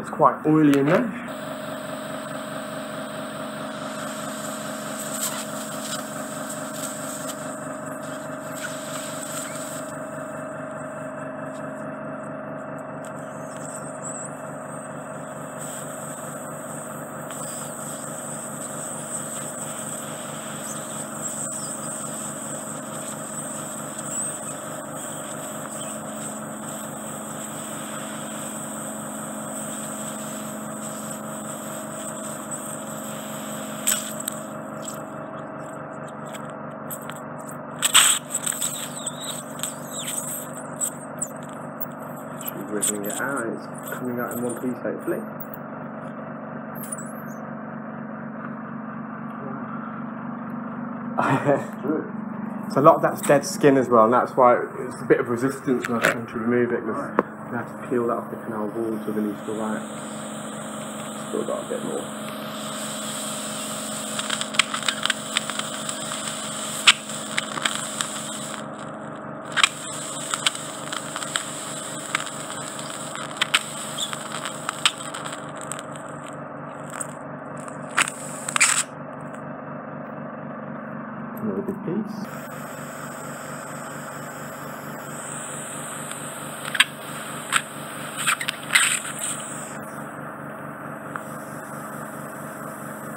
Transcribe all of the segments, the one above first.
It's quite oily in there. Ripping it out, and it's coming out in one piece hopefully. So a lot of that's dead skin as well, and that's why it's a bit of resistance when I trying to remove it, because you have to peel that off the canal wall to release the light. Still got a bit more. Another big piece.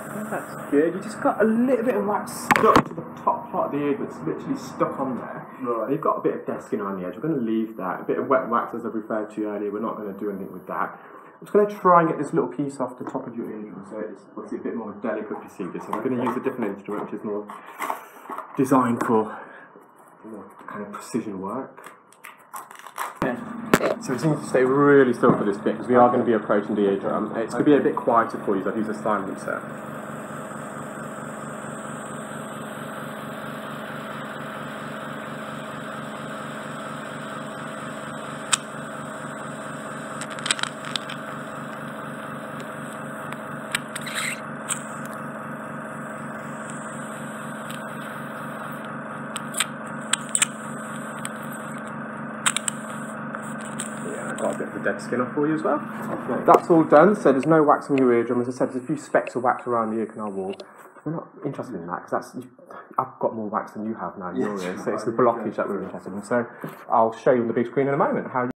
Oh, that's good. You just got a little bit of wax stuck to the top part of the ear that's literally stuck on there. Right. You've got a bit of dead skin on the edge. We're going to leave that. A bit of wet wax, as I referred to earlier. We're not going to do anything with that. I'm just going to try and get this little piece off the top of your ear, so it's obviously a bit more delicate procedure. So we're going to use a different instrument, which is more designed for more kind of precision work. So it needs to stay really still for this bit, because we are going to be approaching the eardrum. It's going to be a bit quieter for you, so I've used a silencer. Got a bit of the dead skin off for you as well. Okay. That's all done, so there's no wax on your eardrum. As I said, there's a few specks of wax around the ear canal wall. We're not interested in that, because I've got more wax than you have now in your ear, so it's the blockage that we're interested in. So I'll show you on the big screen in a moment how you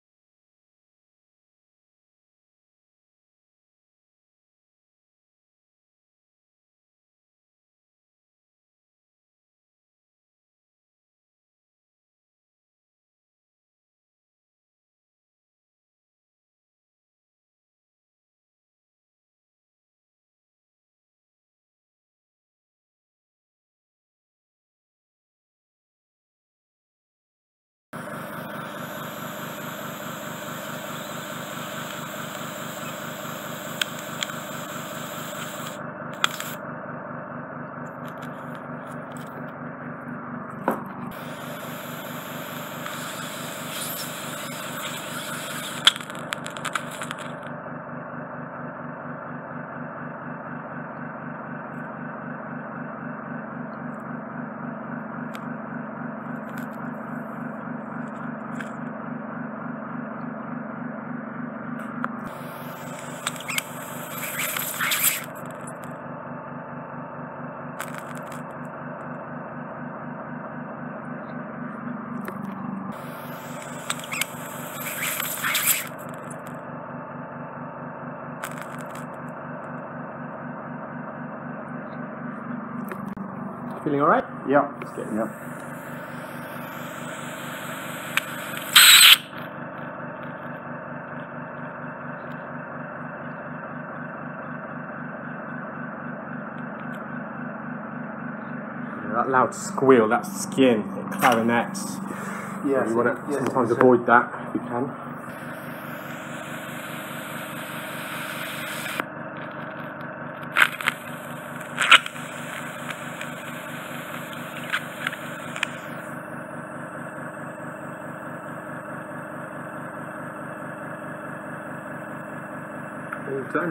feeling all right? Yeah, it's getting up. That loud squeal, that skin, clarinet. Yes. You want to sometimes avoid that if you can.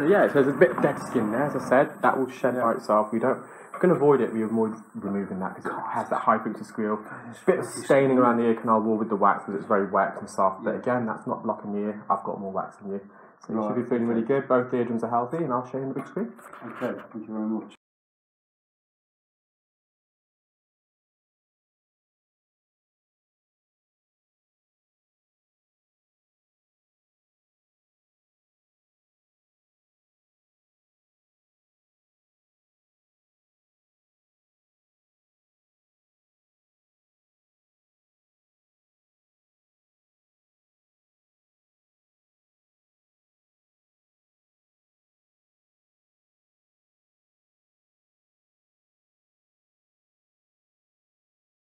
Yeah, so there's a bit of dead skin there, as I said. That will shed by itself. We can avoid it. We avoid removing that because it has that high frequency squeal. There's a bit of staining around the ear canal wall with the wax because it's very wet and soft. But again, that's not blocking the ear. I've got more wax than you, So you should be feeling really good. Both eardrums are healthy, and I'll show you on the big screen. Okay, thank you very much.